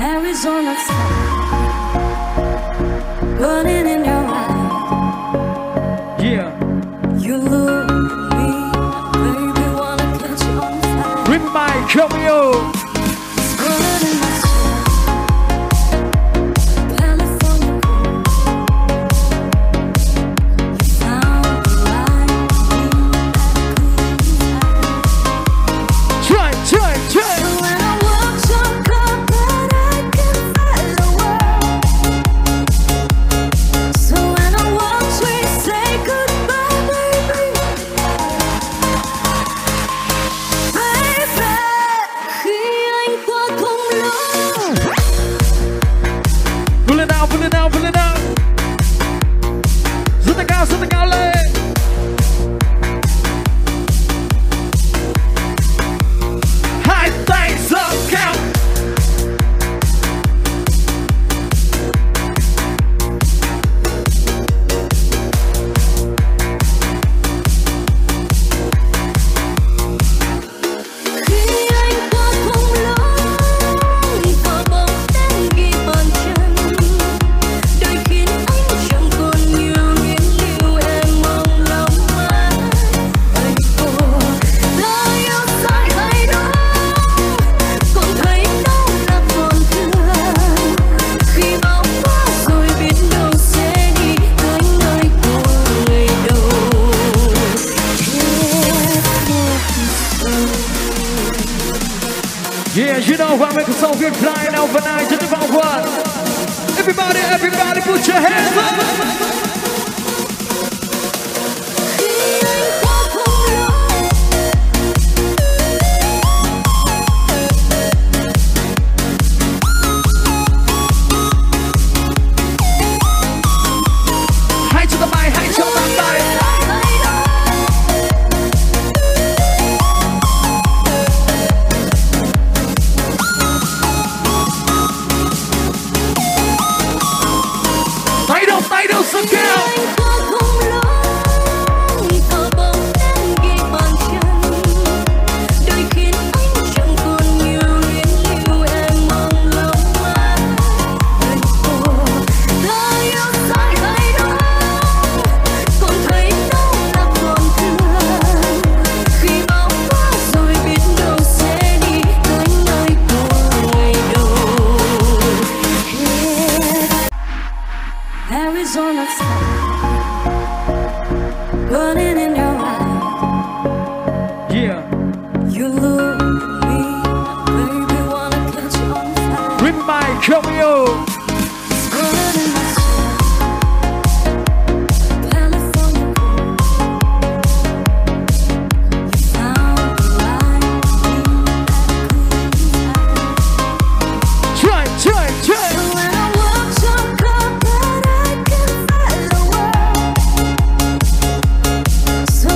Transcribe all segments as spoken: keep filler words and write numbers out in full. Arizona sun burning in your eyes. Yeah. You look at me, baby, wanna catch you on fire. With my cameo. It's burning in my soul, California cool. You found the light in that cool. Try, try, try. Yeah, you know why, because so good flying overnight to the ball one. Everybody, everybody, put your hands up. High to the mic, high to the mic. Arizona sun burning in your eyes. Yeah. You look at me, baby, wanna catch you on fire. With my cameo. It's burning in my soul, California cool. You found the light in that cool. Try, try, try. So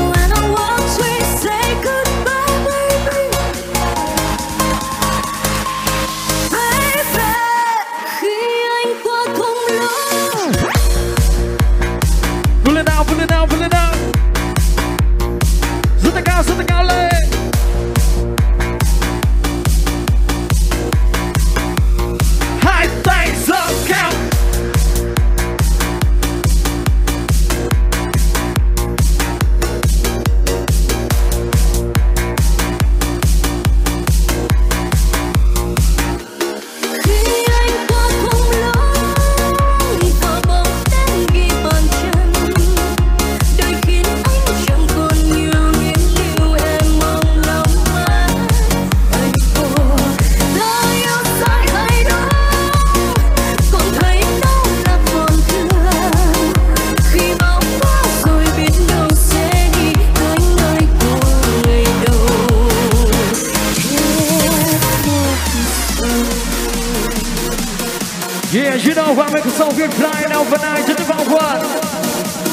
yeah, you know why, because so good flying overnight to the ball one.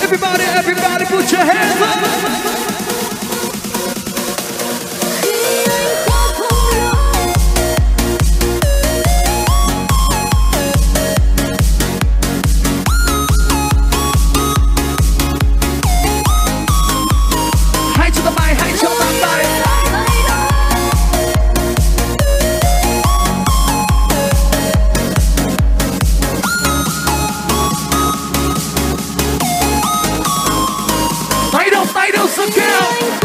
Everybody, everybody, put your hands up. down.